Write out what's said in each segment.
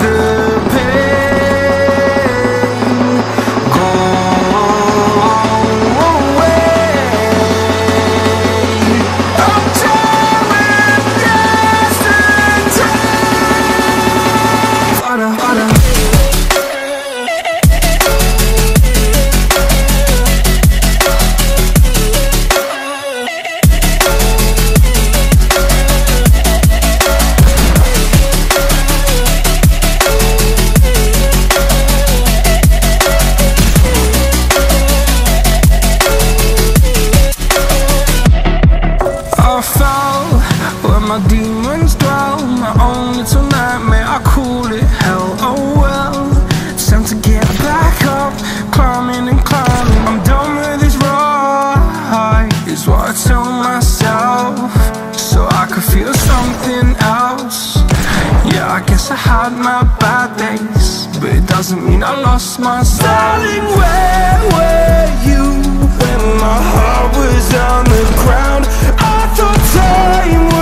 the pain. Go away. I'm tired of distance. Harder, harder. My demons dwell, my own little nightmare, I call it hell, oh well. It's time to get back up, climbing and climbing. I'm done with this ride, is what I tell myself, so I could feel something else. Yeah, I guess I had my bad days, but it doesn't mean I lost my darling, where were you when my heart was on the ground? I thought time would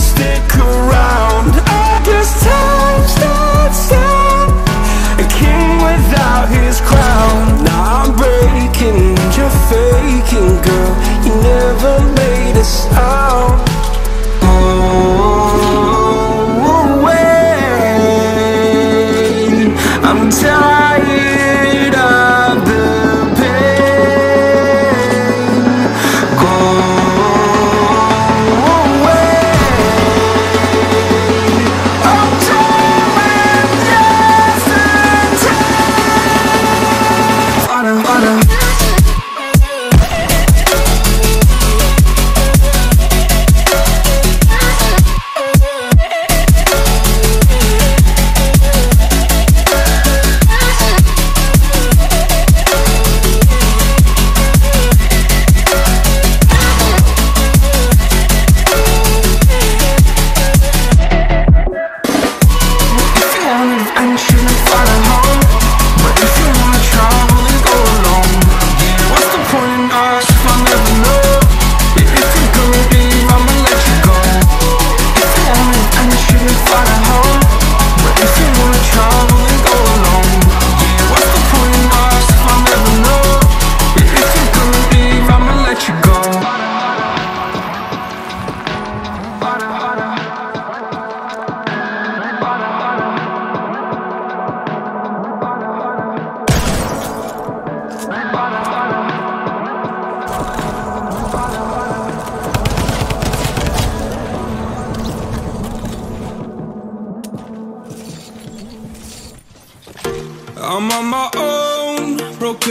stick around. I guess time starts down, a king without his crown. Now I'm breaking, you're faking, girl. You never made us out. Oh, away. I'm tired of the pain. Go. I'm on my own, broken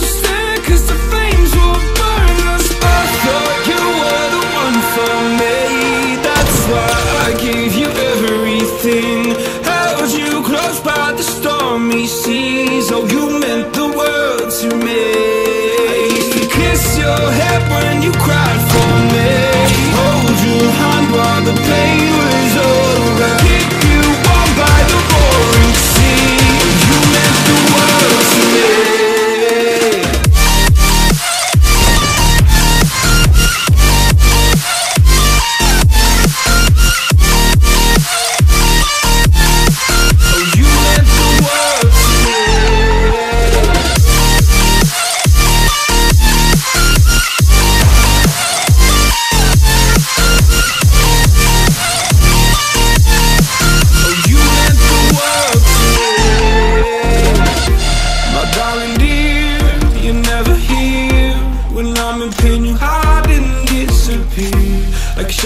Just there, cause the flames will burn us. I thought you were the one for me. I gave you everything, held you close by the stormy seas. Oh, you meant the world to me. I used to kiss your head when you cried for me, hold you high while the pain was over, keep you warm by the roaring sea. You meant the world to me.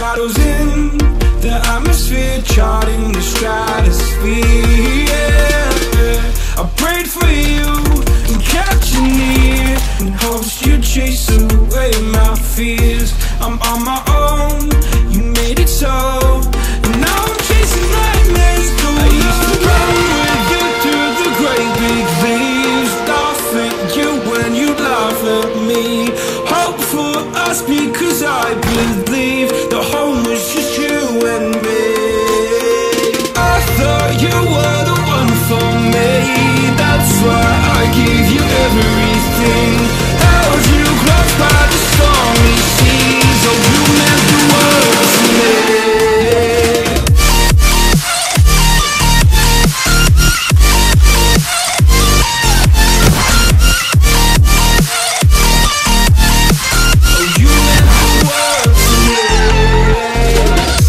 shadows in the atmosphere, charting the stratosphere. Yeah. I prayed for you and kept you near, in hopes you'd chase away my fears. I'm on my own, you made it so, and now I'm chasing nightmares. I used to run with you through the great big leaves, laugh at you when you laugh at me. Hope for us because I believe the home was just you and me. I thought you were the one for me, that's why I gave you everything. Held you close by the stormy seas, oh you meant the world to me. Oh you meant the world to me. Oh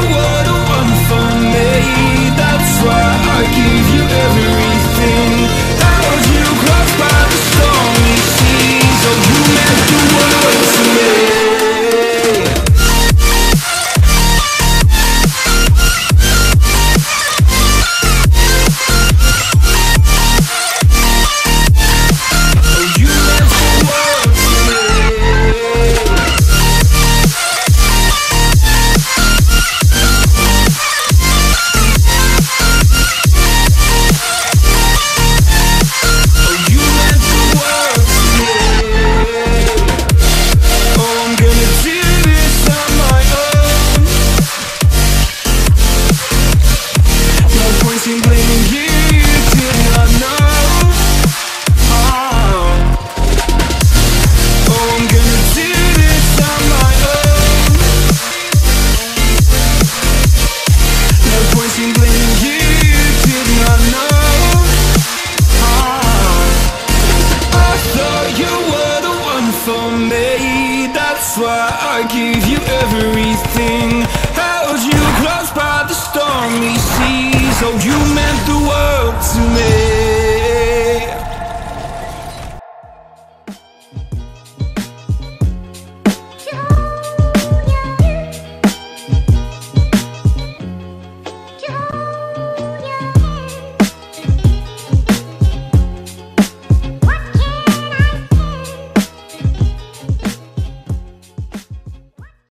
you meant the world to me. Oh I'm gonna do this on my own. No point in blaming you, you did not know. Oh. I thought you were the one for me, that's why I gave you everything. Held you close by the stormy seas, oh you meant the world to me. Oh you meant the world to me. Oh you meant the world to me. Oh I'm gonna do this on my own. No point in blaming you, you did not know. Oh, I'm gonna do this on my own. No point in blaming you, you did not know. Oh, I thought you were the one for me, that's why I gave you everything. Held you close by the stormy seas, oh you meant the world